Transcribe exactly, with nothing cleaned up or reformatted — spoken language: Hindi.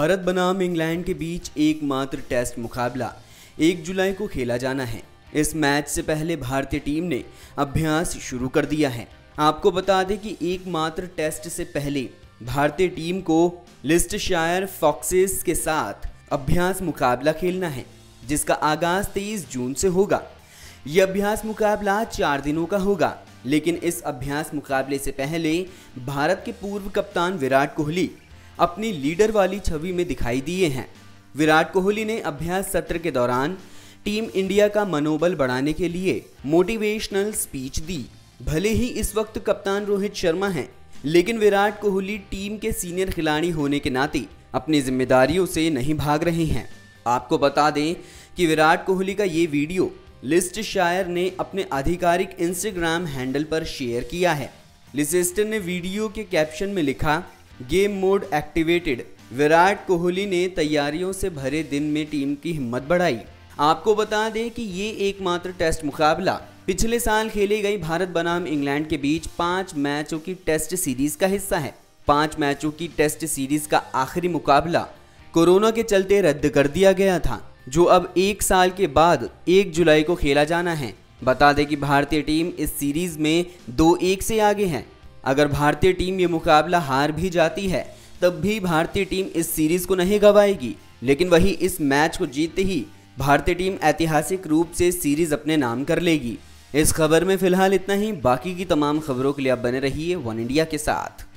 भारत बनाम इंग्लैंड के बीच एकमात्र टेस्ट मुकाबला एक जुलाई को खेला जाना है। इस मैच से पहले भारतीय टीम ने अभ्यास शुरू कर दिया है। आपको बता दें कि एकमात्र टेस्ट से पहले भारतीय टीम को लीसेस्टरशायर फॉक्सेस के साथ अभ्यास मुकाबला खेलना है, जिसका आगाज तेईस जून से होगा। यह अभ्यास मुकाबला चार दिनों का होगा, लेकिन इस अभ्यास मुकाबले से पहले भारत के पूर्व कप्तान विराट कोहली अपनी लीडर वाली छवि में दिखाई दिए हैं। विराट कोहली ने अभ्यास सत्र के दौरान टीम इंडिया का मनोबल बढ़ाने के लिए मोटिवेशनल स्पीच दी। भले ही इस वक्त कप्तान रोहित शर्मा हैं, लेकिन विराट कोहली टीम के सीनियर खिलाड़ी होने के नाते अपनी जिम्मेदारियों से नहीं भाग रहे हैं। आपको बता दें कि विराट कोहली का ये वीडियो लीसेस्टरशायर ने अपने आधिकारिक इंस्टाग्राम हैंडल पर शेयर किया है। लीसेस्टर ने वीडियो के कैप्शन में लिखा, game mode activated. Virat Kohli ने तैयारियों से भरे दिन में टीम की हिम्मत बढ़ाई। आपको बता दें कि ये एकमात्र टेस्ट मुकाबला पिछले साल खेली गई भारत बनाम इंग्लैंड के बीच पांच मैचों की टेस्ट सीरीज का हिस्सा है। पांच मैचों की टेस्ट सीरीज का आखिरी मुकाबला कोरोना के चलते रद्द कर दिया गया था, जो अब एक साल के बाद एक जुलाई को खेला जाना है। बता दें कि भारतीय टीम इस सीरीज में दो एक से आगे है। अगर भारतीय टीम ये मुकाबला हार भी जाती है, तब भी भारतीय टीम इस सीरीज को नहीं गंवाएगी, लेकिन वही इस मैच को जीतते ही भारतीय टीम ऐतिहासिक रूप से सीरीज अपने नाम कर लेगी। इस खबर में फिलहाल इतना ही। बाकी की तमाम खबरों के लिए आप बने रहिए वन इंडिया के साथ।